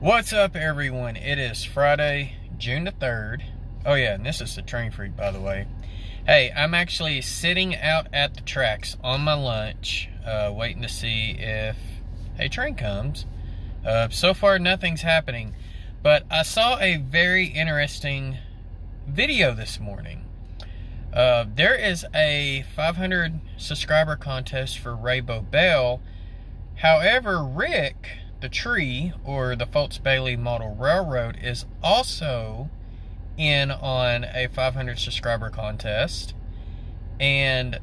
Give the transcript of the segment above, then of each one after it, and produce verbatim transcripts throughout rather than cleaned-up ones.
What's up, everyone? It is Friday, June the third. Oh yeah, and this is the Train Freak, by the way. Hey, I'm actually sitting out at the tracks on my lunch, uh, waiting to see if a train comes. Uh, so far, nothing's happening. But I saw a very interesting video this morning. Uh, there is a five hundred subscriber contest for Ray Boebel. However, Rick the Tree, or the Foltz Bailey Model RailRoad, is also in on a five hundred subscriber contest, and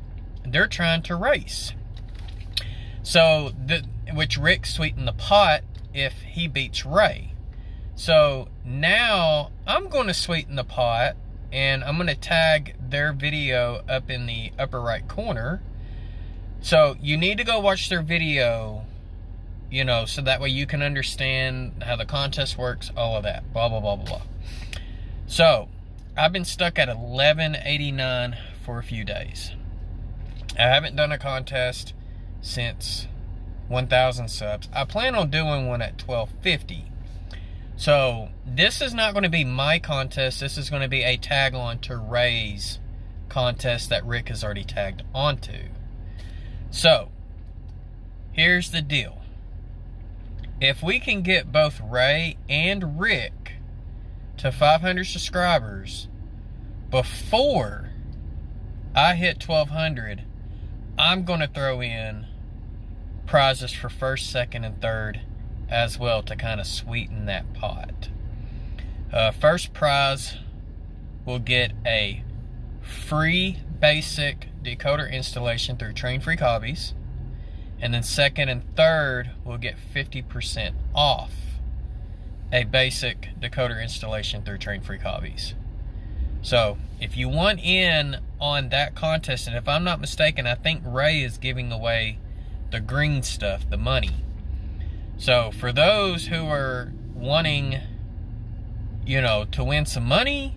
they're trying to race. So, the, which Rick sweetened the pot if he beats Ray. So now I'm going to sweeten the pot, and I'm going to tag their video up in the upper right corner. So you need to go watch their video, you know, so that way you can understand how the contest works, all of that, blah, blah, blah, blah. So I've been stuck at eleven eighty-nine for a few days. I haven't done a contest since one thousand subs. I plan on doing one at twelve fifty. So this is not going to be my contest. This is going to be a tag on to Ray's contest that Rick has already tagged onto. So here's the deal. If we can get both Ray and Rick to five hundred subscribers before I hit twelve hundred, I'm going to throw in prizes for first, second, and third as well to kind of sweeten that pot. Uh, first prize will get a free basic decoder installation through Train Freak Hobbies. And then second and third will get fifty percent off a basic decoder installation through Train Freak Hobbies. So if you want in on that contest, and if I'm not mistaken, I think Ray is giving away the green stuff, the money. So for those who are wanting, you know, to win some money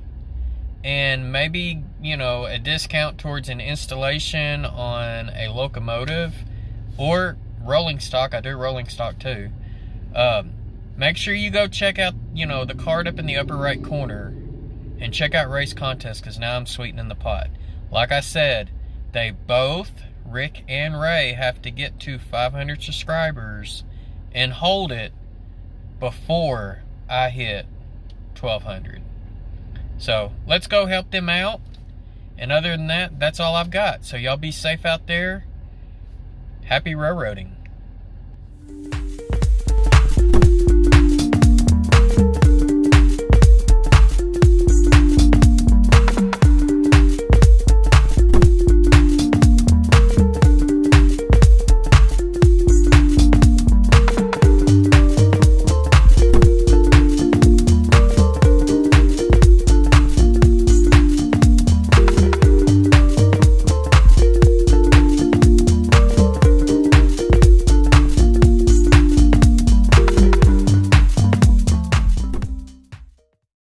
and maybe, you know, a discount towards an installation on a locomotive or rolling stock, I do rolling stock too, um, make sure you go check out, you know, the card up in the upper right corner and check out Ray's contest, because now I'm sweetening the pot. Like I said, they both, Rick and Ray, have to get to five hundred subscribers and hold it before I hit twelve hundred. So let's go help them out. And other than that, that's all I've got. So y'all be safe out there. Happy railroading.